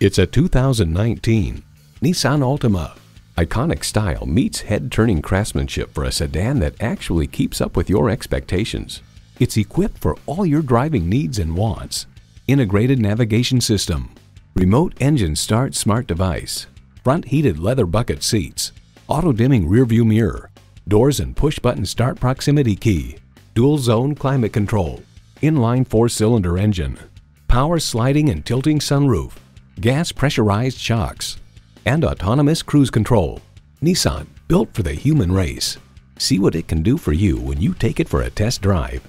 It's a 2019 Nissan Altima. Iconic style meets head-turning craftsmanship for a sedan that actually keeps up with your expectations. It's equipped for all your driving needs and wants. Integrated navigation system, remote engine start smart device, front heated leather bucket seats, auto-dimming rearview mirror, doors and push-button start proximity key, dual-zone climate control, inline four-cylinder engine, power sliding and tilting sunroof, gas pressurized shocks, and autonomous cruise control. Nissan, built for the human race. See what it can do for you when you take it for a test drive.